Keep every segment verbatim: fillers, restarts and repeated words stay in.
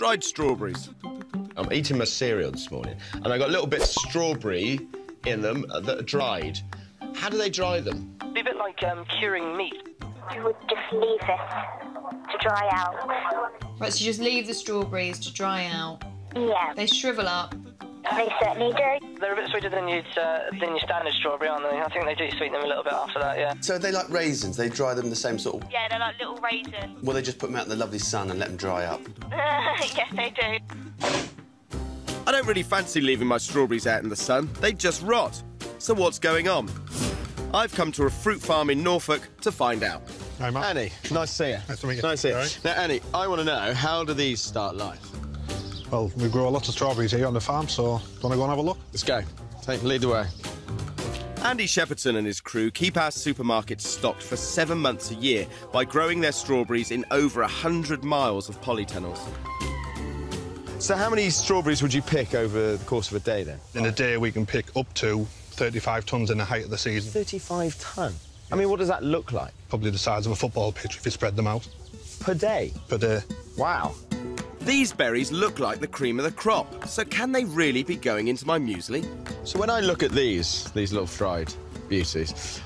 dried strawberries. I'm eating my cereal this morning, and I got little bits of strawberry in them that are dried. How do they dry them? It'd be a bit like um, curing meat. You would just leave it to dry out. Right, so you just leave the strawberries to dry out. Yeah. They shrivel up. They certainly do. They're a bit sweeter than, you'd, uh, than your standard strawberry, aren't they? I think they do sweeten them a little bit after that, yeah. So they're like raisins? They dry them the same sort of...? Yeah, they're like little raisins. Well, they just put them out in the lovely sun and let them dry up? Yes, they do. I don't really fancy leaving my strawberries out in the sun. They just rot. So what's going on? I've come to a fruit farm in Norfolk to find out. Hi, Matt. Annie, nice to see you. Nice to meet you. Nice to see you. Right. Now, Annie, I want to know, how do these start life? Well, we grow a lot of strawberries here on the farm, so do you want to go and have a look? Let's go. Take the lead the way. Andy Shepherdson and his crew keep our supermarkets stocked for seven months a year by growing their strawberries in over one hundred miles of polytunnels. So how many strawberries would you pick over the course of a day, then? In a day, we can pick up to thirty-five tonnes in the height of the season. thirty-five tonne? I mean, what does that look like? Probably the size of a football pitch if you spread them out. Per day? Per day. Wow. These berries look like the cream of the crop, so can they really be going into my muesli? So when I look at these, these little fried beauties,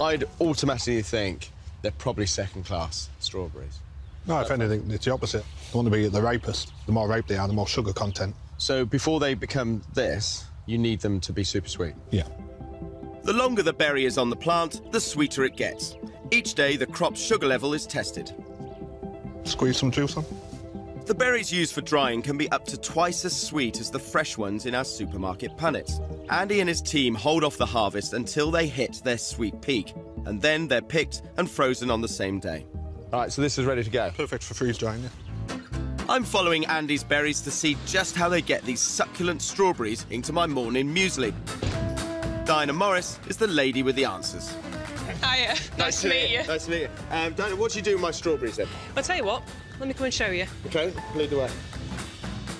I'd automatically think they're probably second-class strawberries. No, if anything, it's the opposite. They want to be the ripest. The more ripe they are, the more sugar content. So before they become this, you need them to be super sweet? Yeah. The longer the berry is on the plant, the sweeter it gets. Each day, the crop's sugar level is tested. Squeeze some juice on. The berries used for drying can be up to twice as sweet as the fresh ones in our supermarket punnets. Andy and his team hold off the harvest until they hit their sweet peak, and then they're picked and frozen on the same day. All right, so this is ready to go. Perfect for freeze drying, yeah. I'm following Andy's berries to see just how they get these succulent strawberries into my morning muesli. Diana Morris is the lady with the answers. Hiya, nice, nice to meet you. Nice to meet you. Um, Diana, what do you do with my strawberries, then? I'll tell you what. Let me come and show you. OK, lead the way.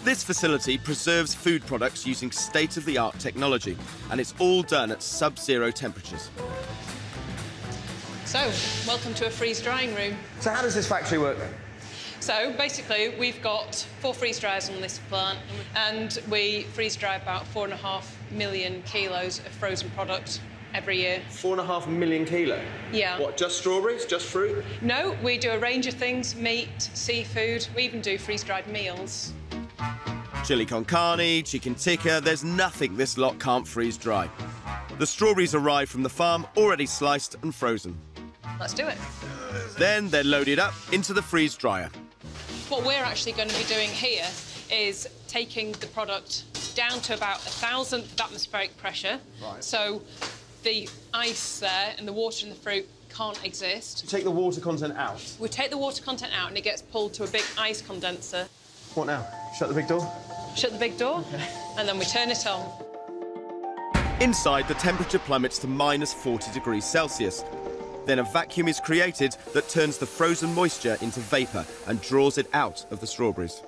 This facility preserves food products using state-of-the-art technology, and it's all done at sub-zero temperatures. So, welcome to a freeze-drying room. So how does this factory work, then? So, basically, we've got four freeze dryers on this plant, and we freeze-dry about four and a half million kilos of frozen product every year. Four and a half million kilo? Yeah. What, just strawberries, just fruit? No, we do a range of things, meat, seafood, we even do freeze-dried meals. Chili con carne, chicken tikka, there's nothing this lot can't freeze-dry. The strawberries arrive from the farm, already sliced and frozen. Let's do it. Then they're loaded up into the freeze-dryer. What we're actually going to be doing here is taking the product down to about a thousandth of atmospheric pressure. Right. So the ice there and the water in the fruit can't exist. You take the water content out? We take the water content out and it gets pulled to a big ice condenser. What now? Shut the big door? Shut the big door, okay. And then we turn it on. Inside, the temperature plummets to minus forty degrees Celsius. Then a vacuum is created that turns the frozen moisture into vapour and draws it out of the strawberries.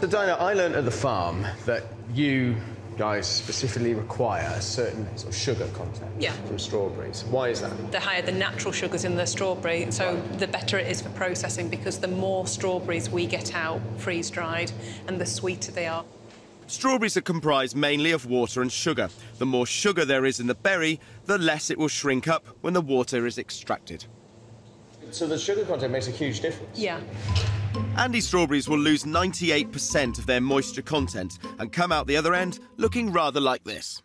So, Diana, I learned at the farm that you guys specifically require a certain sort of sugar content yeah. from strawberries. Why is that? The higher the natural sugars in the strawberry, so the better it is for processing, because the more strawberries we get out freeze-dried and the sweeter they are. Strawberries are comprised mainly of water and sugar. The more sugar there is in the berry, the less it will shrink up when the water is extracted. So the sugar content makes a huge difference? Yeah. Andy's strawberries will lose ninety-eight percent of their moisture content and come out the other end looking rather like this.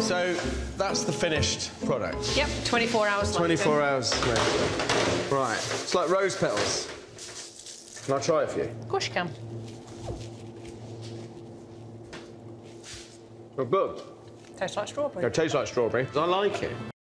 So that's the finished product? Yep, twenty-four hours later. twenty-four hours later. Right, it's like rose petals. Can I try it for you? Of course you can. Well, good. Tastes like strawberry. It tastes like strawberry. I like it.